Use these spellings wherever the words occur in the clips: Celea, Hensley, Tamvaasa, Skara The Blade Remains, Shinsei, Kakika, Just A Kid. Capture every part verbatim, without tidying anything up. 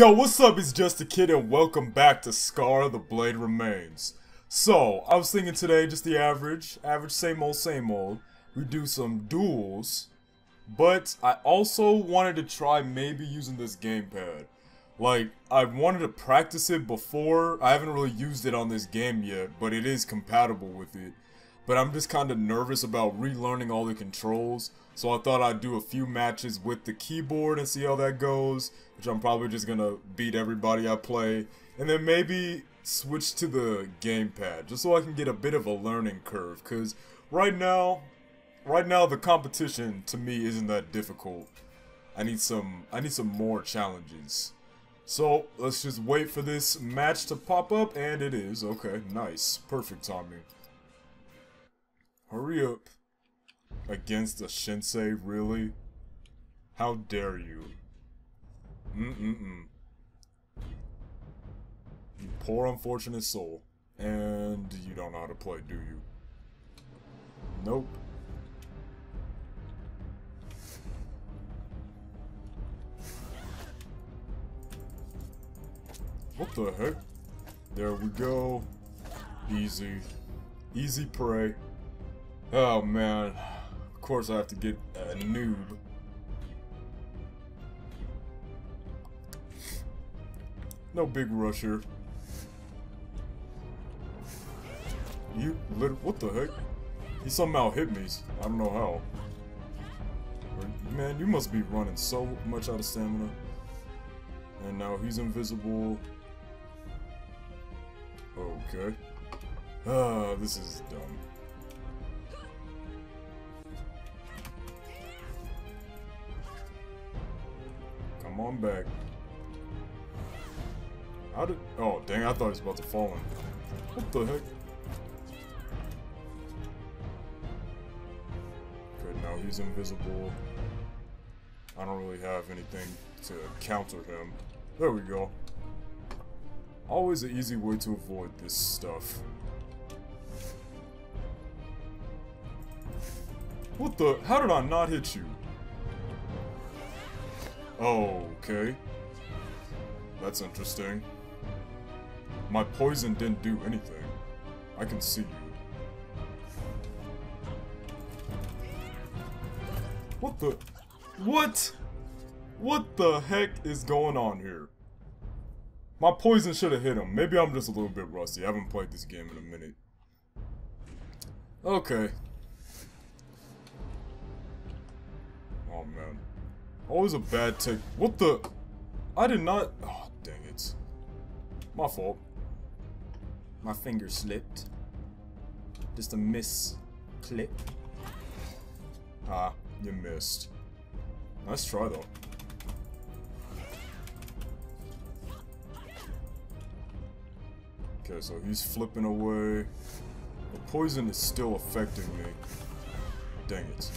Yo, what's up? It's Just A Kid and welcome back to Skara The Blade Remains. So, I was thinking today, just the average, average same old same old, we do some duels, but I also wanted to try maybe using this gamepad. Like, I wanted to practice it before. I haven't really used it on this game yet, but it is compatible with it. But I'm just kind of nervous about relearning all the controls, so I thought I'd do a few matches with the keyboard and see how that goes, which I'm probably just gonna beat everybody I play, and then maybe switch to the gamepad, just so I can get a bit of a learning curve, because right now, right now the competition to me isn't that difficult. I need some, I need some more challenges. So, let's just wait for this match to pop up, and it is. Okay, nice. Perfect timing. Hurry up. Against a Shinsei, really? How dare you? Mm-mm-mm. You poor unfortunate soul. And you don't know how to play, do you? Nope. What the heck? There we go. Easy. Easy prey. Oh man, of course I have to get a noob. No big rusher. You literally, what the heck? He somehow hit me, I don't know how. Man, you must be running so much out of stamina. And now he's invisible. Okay. Ah, this is dumb. I'm back. How did? Oh dang! I thought he was about to fall in. What the heck? Good. Now he's invisible. I don't really have anything to counter him. There we go. Always an easy way to avoid this stuff. What the? How did I not hit you? Oh, okay. That's interesting. My poison didn't do anything. I can see you. What the? What? What the heck is going on here? My poison should have hit him. Maybe I'm just a little bit rusty. I haven't played this game in a minute. Okay. Oh, man. Always a bad take. What the? I did not. Oh, dang it. My fault. My finger slipped. Just a miss clip. Ah, you missed. Nice try, though. Okay, so he's flipping away. The poison is still affecting me. Dang it.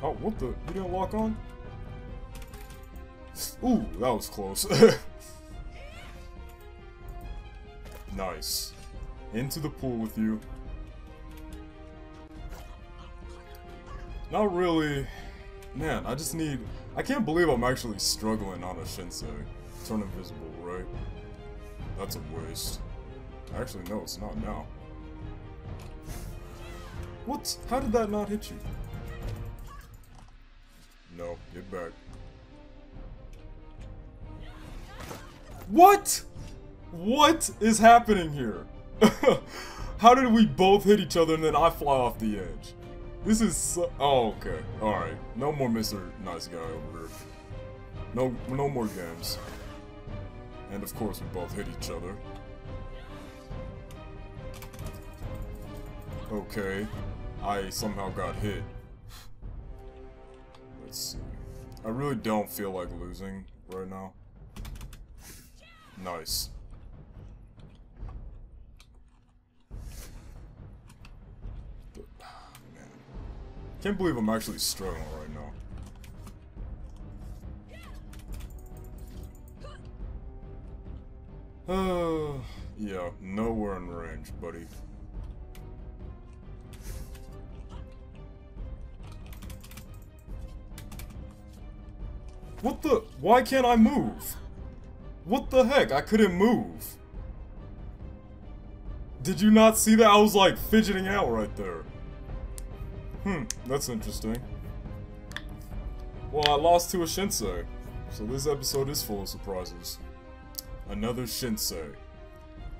Oh, what the? You didn't lock on? Ooh, that was close. Nice. Into the pool with you. Not really. Man, I just need... I can't believe I'm actually struggling on a Shinsei. Turn invisible, right? That's a waste. Actually, no, it's not now. What? How did that not hit you? No, get back. What? What is happening here? How did we both hit each other and then I fly off the edge? This is so... Oh, okay. Alright. No more Mister Nice Guy over here. No, no more games. And of course we both hit each other. Okay. I somehow got hit. Let's see. I really don't feel like losing right now. Nice. But, man. Can't believe I'm actually struggling right now. Uh, yeah, nowhere in range, buddy. What the? Why can't I move? What the heck? I couldn't move. Did you not see that? I was like fidgeting out right there. Hmm, that's interesting. Well, I lost to a Shinsei, so this episode is full of surprises. Another Shinsei.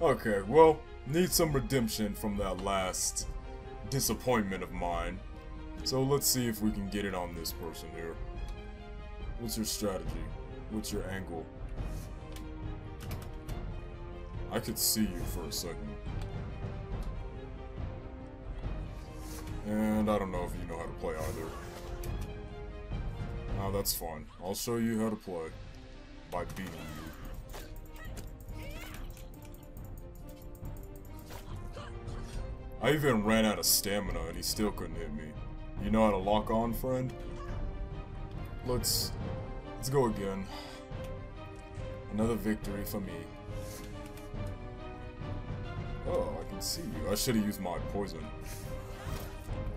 Okay, well, need some redemption from that last disappointment of mine. So let's see if we can get it on this person here. What's your strategy? What's your angle? I could see you for a second. And I don't know if you know how to play either. Ah, that's fine. I'll show you how to play by beating you. I even ran out of stamina and he still couldn't hit me. You know how to lock on, friend? Let's... let's go again. Another victory for me. Oh, I can see you. I should have used my poison.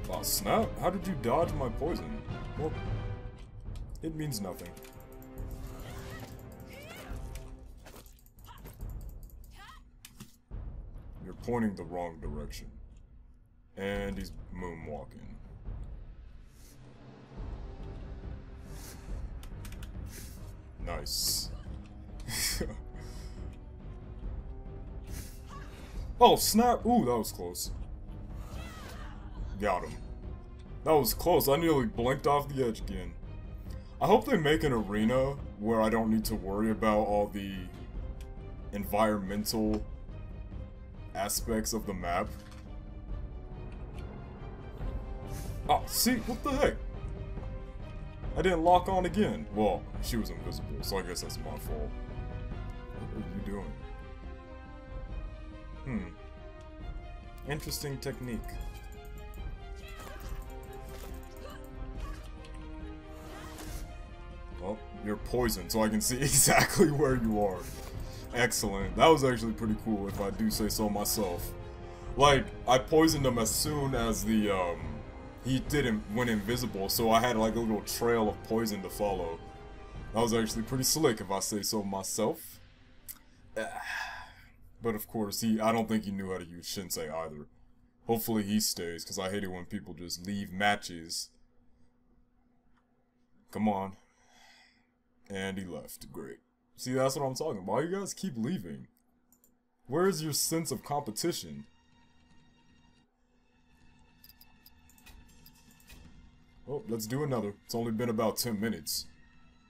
Wow, snap! How did you dodge my poison? Well, it means nothing. You're pointing the wrong direction. And he's moonwalking. Nice. Oh, snap! Ooh, that was close. Got him. That was close. I nearly blinked off the edge again. I hope they make an arena where I don't need to worry about all the environmental aspects of the map. Oh, see? What the heck? I didn't lock on again. Well, she was invisible, so I guess that's my fault. What are you doing? Hmm. Interesting technique. Well, you're poisoned, so I can see exactly where you are. Excellent. That was actually pretty cool, if I do say so myself. Like, I poisoned him as soon as the, um... he didn't went invisible, so I had, like, a little trail of poison to follow. That was actually pretty slick, if I say so myself. But of course, he I don't think he knew how to use Shinsei either. Hopefully he stays, because I hate it when people just leave matches. Come on. And he left. Great. See, that's what I'm talking about. You guys keep leaving. Where is your sense of competition? Oh, let's do another. It's only been about ten minutes.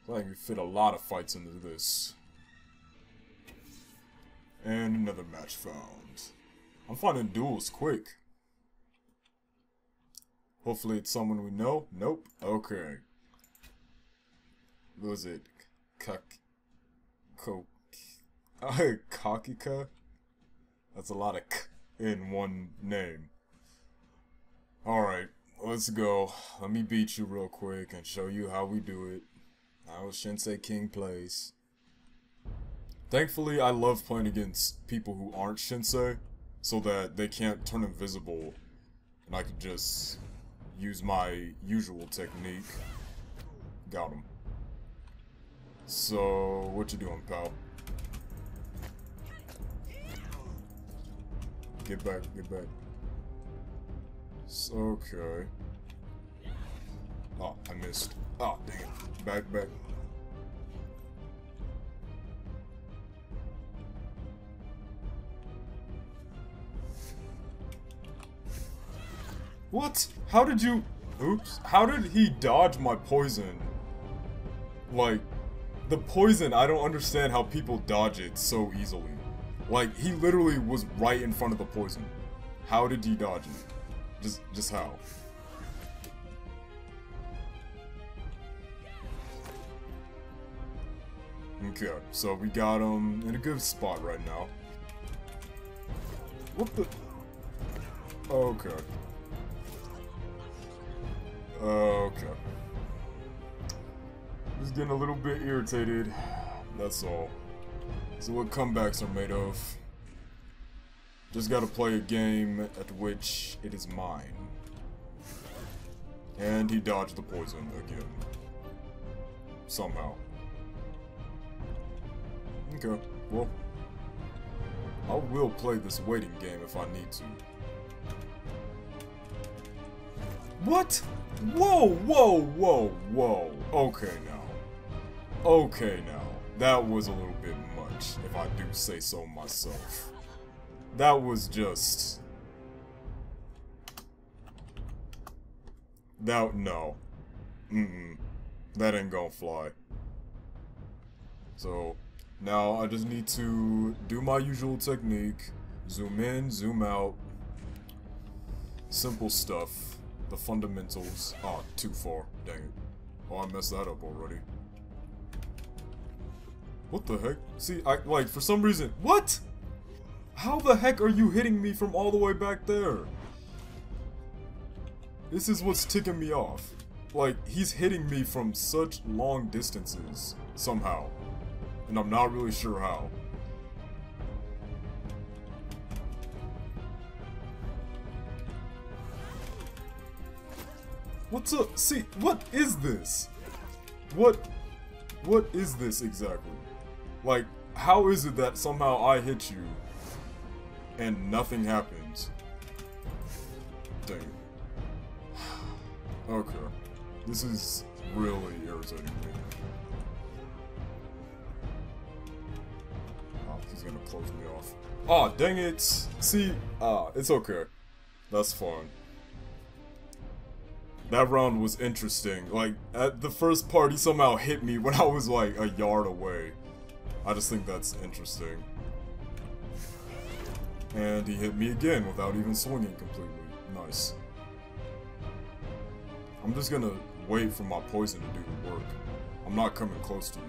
So I can fit a lot of fights into this. And another match found. I'm finding duels quick. Hopefully it's someone we know. Nope. Okay. What was it? Kak... Ko... Uh, Kakika? That's a lot of k in one name. Alright. Let's go. Let me beat you real quick and show you how we do it. How Shinsei King plays. Thankfully, I love playing against people who aren't Shinsei, so that they can't turn invisible, and I can just use my usual technique. Got him. So, what you doing, pal? Get back, get back. It's okay. Oh, I missed. Oh, dang it. Back, back. What? How did you... Oops. How did he dodge my poison? Like, the poison, I don't understand how people dodge it so easily. Like, he literally was right in front of the poison. How did he dodge it? Just, just how? Okay, so we got him in a good spot right now. What the... Okay. Okay. Just getting a little bit irritated. That's all. So what comebacks are made of. Just gotta play a game at which it is mine. And he dodged the poison again. somehow. Okay, well, I will play this waiting game if I need to. What? Whoa, whoa, whoa, whoa. Okay now. Okay now. That was a little bit much, if I do say so myself. That was just... That, no. Mm-mm. That ain't gonna fly. So, now I just need to do my usual technique. Zoom in, zoom out. Simple stuff. The fundamentals. Ah, oh, too far. Dang it. Oh, I messed that up already. What the heck? See, I, like, for some reason... What?! How the heck are you hitting me from all the way back there? This is what's ticking me off. Like, he's hitting me from such long distances, somehow. And I'm not really sure how. What's up? See, what is this? What... What is this exactly? Like, how is it that somehow I hit you, and nothing happens? Dang it. Okay, this is really irritating me. Oh, he's gonna close me off. Ah, oh, dang it! See, ah, it's okay. That's fine. That round was interesting. Like, at the first part, he somehow hit me when I was like a yard away. I just think that's interesting. And he hit me again without even swinging completely. Nice. I'm just gonna wait for my poison to do the work. I'm not coming close to you.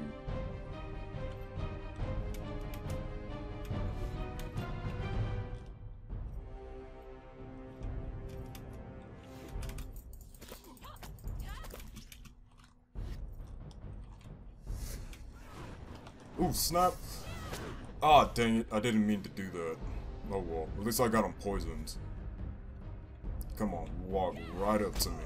Ooh, snap! Ah, dang it, I didn't mean to do that. Oh well, at least I got him poisoned. Come on, walk right up to me.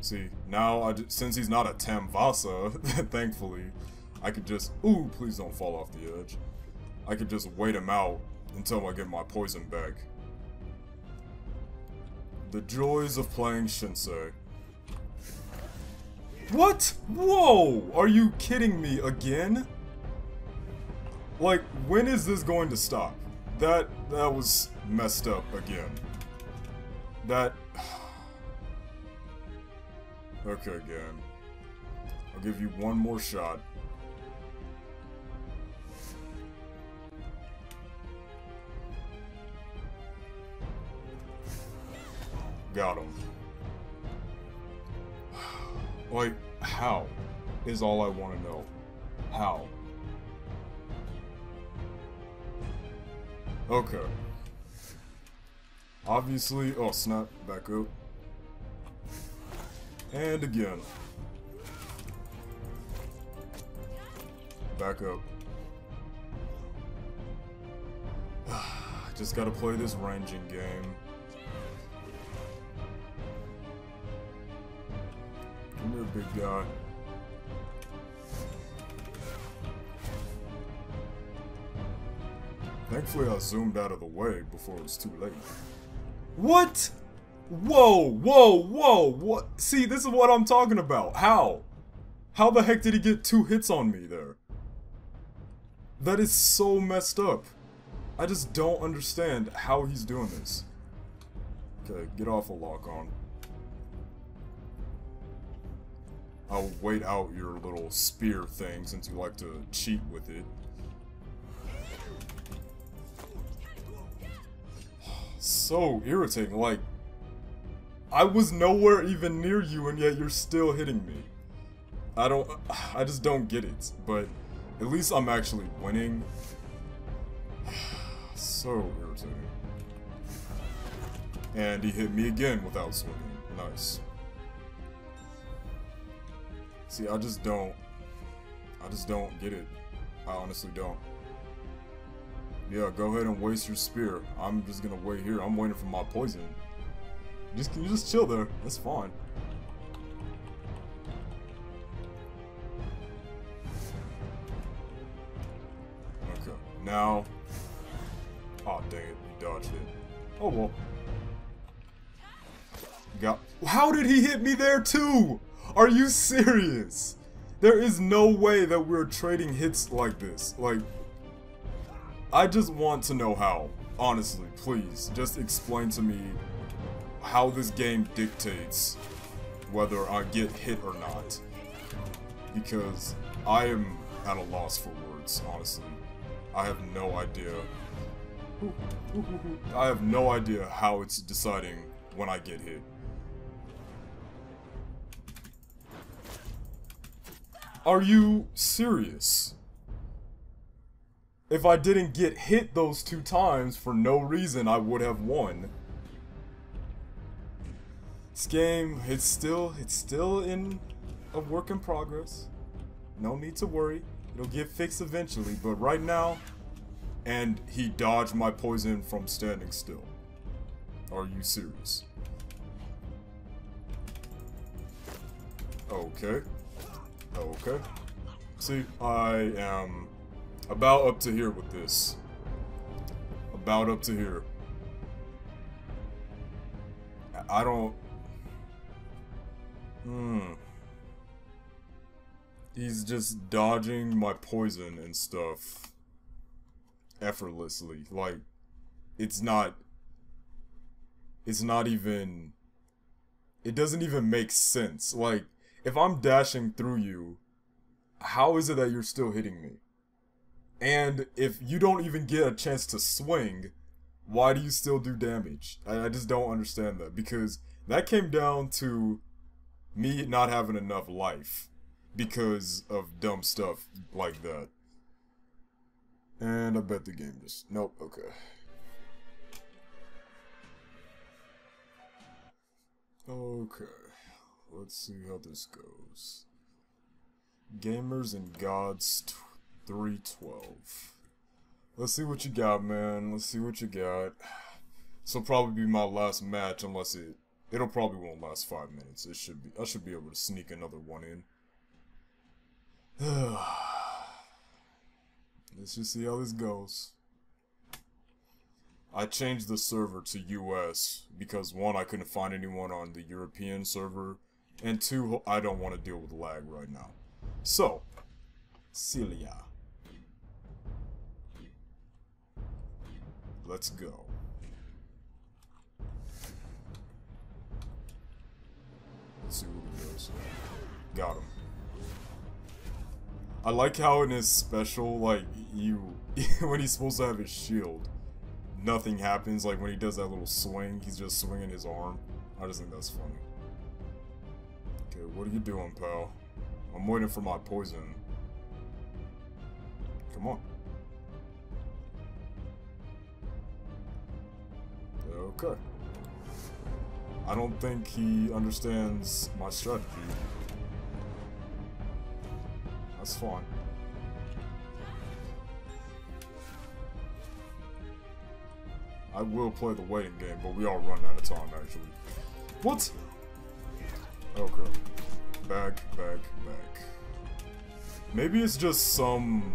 See, now, I just, since he's not a Tamvaasa, thankfully, I could just... Ooh, please don't fall off the edge. I could just wait him out until I get my poison back. The joys of playing Shinsei. What? Whoa! Are you kidding me again? Like, when is this going to stop? That, that was messed up again. That... Okay, again. I'll give you one more shot. Got him. Like, how? Is all I want to know. How? Okay. Obviously... Oh, snap. Back up. And again. Back up. Just gotta play this ranging game. Come here, big guy. Thankfully, I zoomed out of the way before it was too late. What?! Whoa, whoa, whoa, what? See, this is what I'm talking about. How? How the heck did he get two hits on me there? That is so messed up. I just don't understand how he's doing this. Okay, get off a lock on. I'll wait out your little spear thing since you like to cheat with it. So irritating, like... I was nowhere even near you, and yet you're still hitting me. I don't... I just don't get it, but at least I'm actually winning. So irritating. And he hit me again without swinging. Nice. See, I just don't... I just don't get it. I honestly don't. Yeah, go ahead and waste your spear. I'm just gonna wait here. I'm waiting for my poison. Just, you just chill there. That's fine. now. Oh, dang it. You dodged it. Oh, well. Got... How did he hit me there, too? Are you serious? There is no way that we're trading hits like this. Like, I just want to know how. Honestly, please, just explain to me how this game dictates whether I get hit or not. Because I am at a loss for words, honestly. I have no idea. I have no idea how it's deciding when I get hit. Are you serious? If I didn't get hit those two times for no reason, I would have won. This game, it's still, it's still in a work in progress. No need to worry. It'll get fixed eventually, but right now... And he dodged my poison from standing still. Are you serious? Okay. Okay. See, I am about up to here with this. About up to here. I don't... Hmm. He's just dodging my poison and stuff effortlessly. Like, it's not... It's not even... It doesn't even make sense. Like, if I'm dashing through you, how is it that you're still hitting me? And if you don't even get a chance to swing, why do you still do damage? I, I just don't understand that, because that came down to me not having enough life because of dumb stuff like that. And I bet the game just... Nope, okay. Okay, let's see how this goes. Gamers and Gods three twelve. Let's see what you got, man. Let's see what you got. This will probably be my last match, unless it... It'll probably won't last five minutes. It should be... I should be able to sneak another one in. Let's just see how this goes. I changed the server to U S because, one, I couldn't find anyone on the European server, and two, I don't want to deal with lag right now. So, Celea. Let's go. Let's see what it goes. Got him. I like how in his special, like, you, when he's supposed to have his shield, nothing happens. Like, when he does that little swing, he's just swinging his arm. I just think that's funny. Okay, what are you doing, pal? I'm waiting for my poison. Come on. Okay. I don't think he understands my strategy. That's fine. I will play the waiting game, but we all run out of time, actually. What? Okay. Back, back, back. Maybe it's just some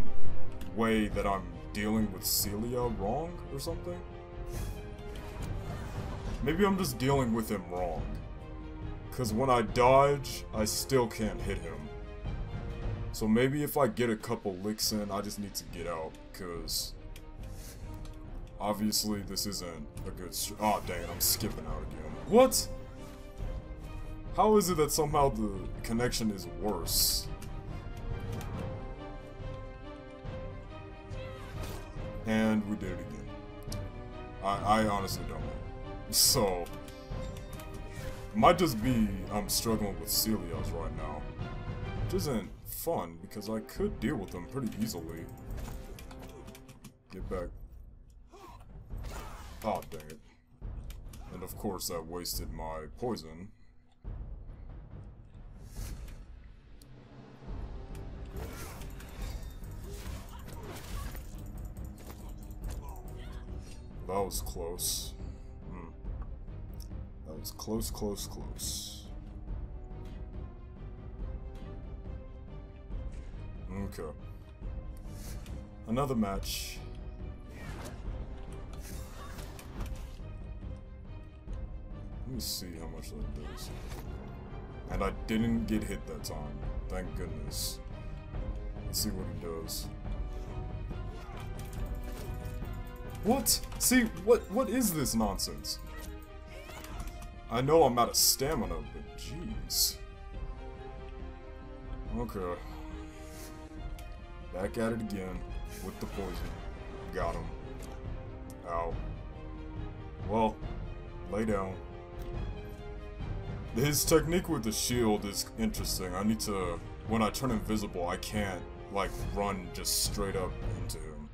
way that I'm dealing with Celea wrong or something? Maybe I'm just dealing with him wrong. Because when I dodge, I still can't hit him. So maybe if I get a couple licks in, I just need to get out, because obviously this isn't a good... Oh, dang it, I'm skipping out again. What? How is it that somehow the connection is worse? And we did it again. I, I honestly don't know. So, might just be I'm struggling with Celia's right now. Which isn't fun, because I could deal with them pretty easily. Get back. Oh, dang it. And of course I wasted my poison. That was close. Hmm. That was close, close, close. Okay. Another match. me see how much that does. And I didn't get hit that time. Thank goodness. Let's see what it does. What? See, what what is this nonsense? I know I'm out of stamina, but jeez. Okay. Back at it again with the poison. Got him. Ow. Well, lay down. His technique with the shield is interesting. I need to... When I turn invisible, I can't, like, run just straight up into him.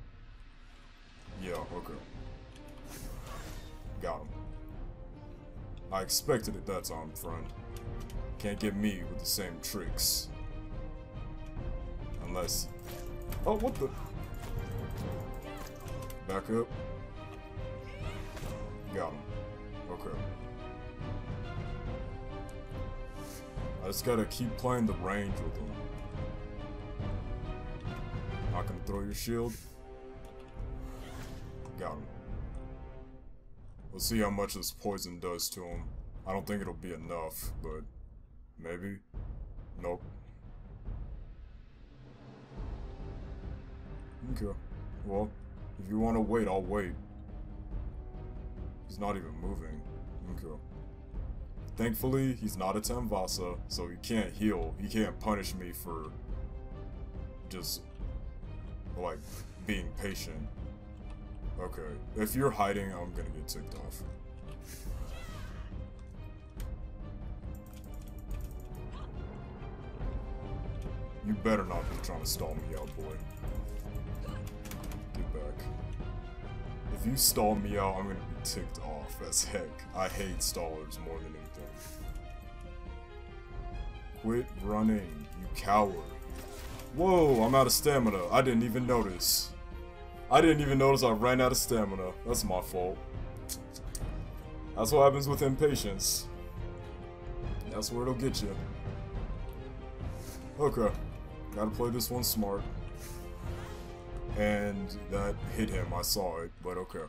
Yeah, okay. Got him. I expected it that time, friend. Can't get me with the same tricks. Unless... Oh, what the... Back up. Got him. Okay. I just gotta keep playing the range with him. I can throw your shield. Got him. We'll see how much this poison does to him. I don't think it'll be enough, but maybe. Nope. Okay. Well, if you want to wait, I'll wait. He's not even moving. Okay. Thankfully, he's not a Tamvaasa, so he can't heal. He can't punish me for just, like, being patient. Okay, if you're hiding, I'm gonna get ticked off. You better not be trying to stall me out, boy. Get back. If you stall me out, I'm gonna be ticked off as heck. I hate stallers more than anything. Quit running, you coward. Whoa, I'm out of stamina. I didn't even notice. I didn't even notice I ran out of stamina. That's my fault. That's what happens with impatience. That's where it'll get you. Okay. Gotta play this one smart. And that hit him. I saw it, but okay.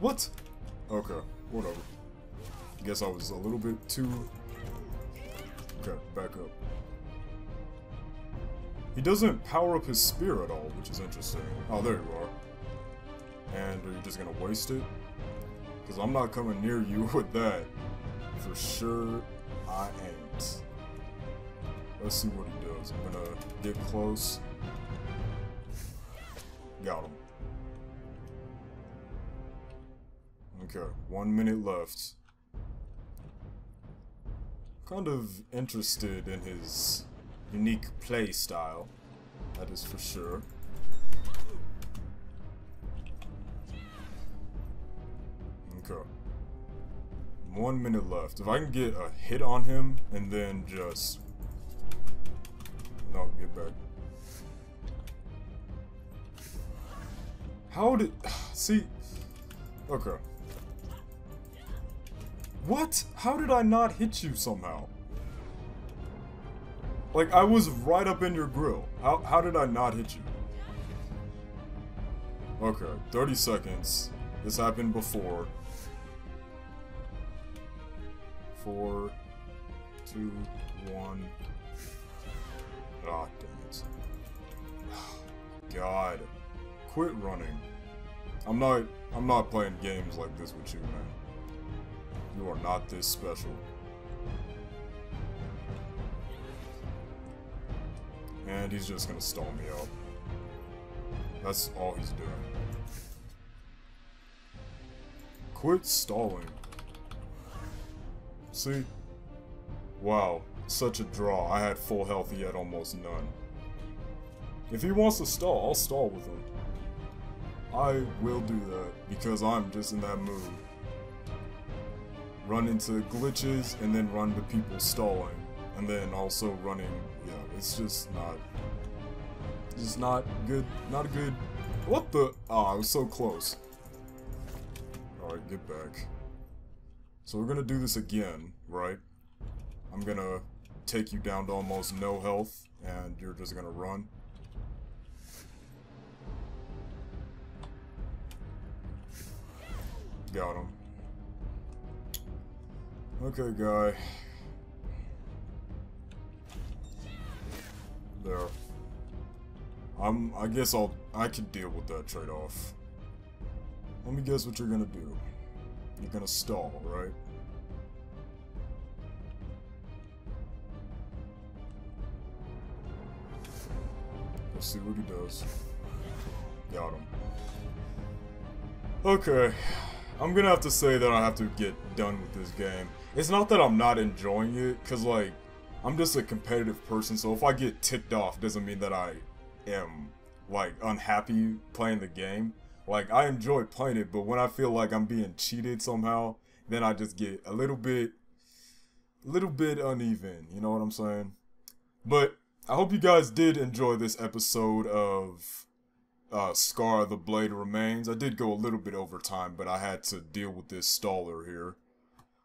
What? Okay. Whatever. Guess I was a little bit too... Okay, back up. He doesn't power up his spear at all, which is interesting. Oh, there you are. And are you just gonna waste it? Because I'm not coming near you with that. For sure, I ain't. Let's see what he does. I'm gonna get close. Got him. Okay, one minute left. Kind of interested in his... unique play style, that is for sure. Okay. One minute left. If I can get a hit on him and then just... No, get back. How did... See... Okay. What? How did I not hit you somehow? Like, I was right up in your grill. How, how did I not hit you? Okay, thirty seconds. This happened before. Four, two, one. Ah, dang it. God. Quit running. I'm not, I'm not playing games like this with you, man. You are not this special. And he's just gonna stall me out. That's all he's doing. Quit stalling. See? Wow, such a draw. I had full health, he had almost none. If he wants to stall, I'll stall with him. I will do that, because I'm just in that mood. Run into glitches, and then run to people stalling. And then also running, yeah, it's just not, just not good, not a good, what the, oh, I was so close. Alright, get back. So we're gonna do this again, right? I'm gonna take you down to almost no health, and you're just gonna run. Got him. Okay, guy. There. I'm, I guess I'll, I can deal with that trade-off. Let me guess what you're gonna do. You're gonna stall, right? Let's see what he does. Got him. Okay. I'm gonna have to say that I have to get done with this game. It's not that I'm not enjoying it, because, like, I'm just a competitive person, so if I get ticked off, doesn't mean that I am, like, unhappy playing the game. Like, I enjoy playing it, but when I feel like I'm being cheated somehow, then I just get a little bit, a little bit uneven, you know what I'm saying? But I hope you guys did enjoy this episode of uh, Skara The Blade Remains. I did go a little bit over time, but I had to deal with this staller here.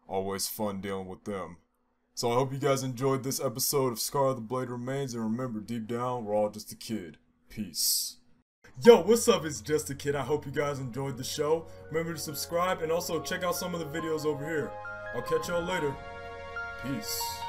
Always fun dealing with them. So I hope you guys enjoyed this episode of Skara The Blade Remains, and remember, deep down, we're all just a kid. Peace. Yo, what's up? It's Just A Kid. I hope you guys enjoyed the show. Remember to subscribe and also check out some of the videos over here. I'll catch y'all later. Peace.